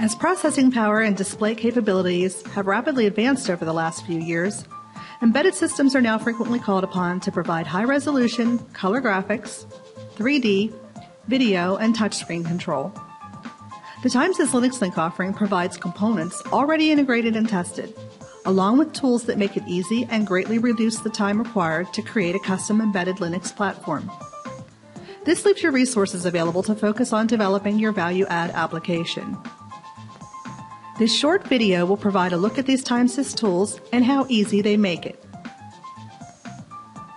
As processing power and display capabilities have rapidly advanced over the last few years, embedded systems are now frequently called upon to provide high-resolution color graphics, 3D, video, and touchscreen control. The Timesys Linux Link offering provides components already integrated and tested, along with tools that make it easy and greatly reduce the time required to create a custom embedded Linux platform. This leaves your resources available to focus on developing your value-add application. This short video will provide a look at these Timesys tools and how easy they make it.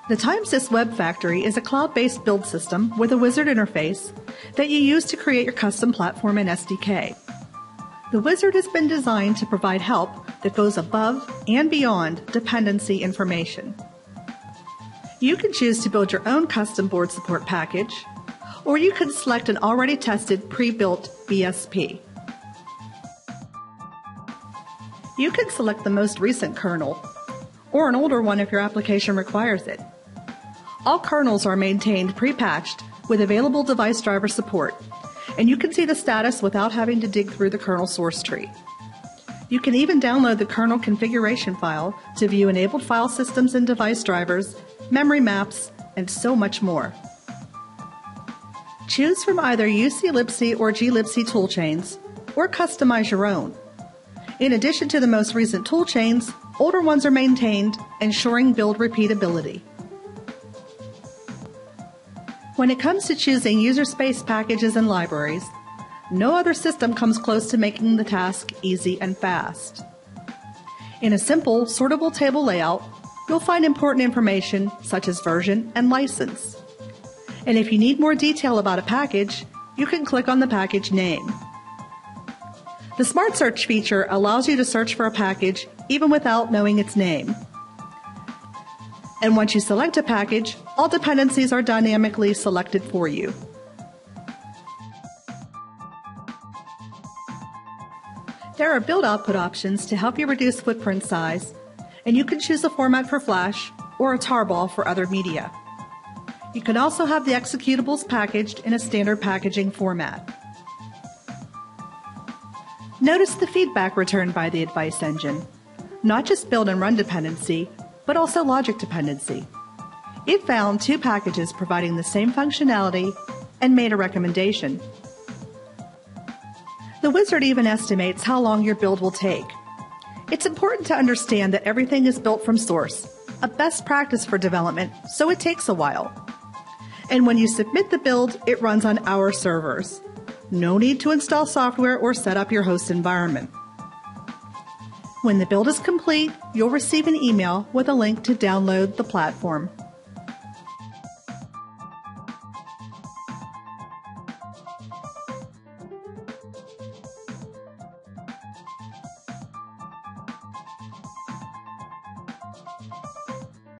The Timesys Web Factory is a cloud-based build system with a wizard interface that you use to create your custom platform and SDK. The wizard has been designed to provide help that goes above and beyond dependency information. You can choose to build your own custom board support package, or you can select an already tested pre-built BSP. You can select the most recent kernel, or an older one if your application requires it. All kernels are maintained pre-patched with available device driver support, and you can see the status without having to dig through the kernel source tree. You can even download the kernel configuration file to view enabled file systems and device drivers, memory maps, and so much more. Choose from either UCLibC or GLibC toolchains, or customize your own. In addition to the most recent toolchains, older ones are maintained, ensuring build repeatability. When it comes to choosing user space packages and libraries, no other system comes close to making the task easy and fast. In a simple, sortable table layout, you'll find important information such as version and license. And if you need more detail about a package, you can click on the package name. The Smart Search feature allows you to search for a package even without knowing its name. And once you select a package, all dependencies are dynamically selected for you. There are build output options to help you reduce footprint size, and you can choose a format for Flash or a tarball for other media. You can also have the executables packaged in a standard packaging format. Notice the feedback returned by the advice engine, not just build and run dependency, but also logic dependency. It found two packages providing the same functionality and made a recommendation. The wizard even estimates how long your build will take. It's important to understand that everything is built from source, a best practice for development, so it takes a while. And when you submit the build, it runs on our servers. No need to install software or set up your host environment. When the build is complete, you'll receive an email with a link to download the platform.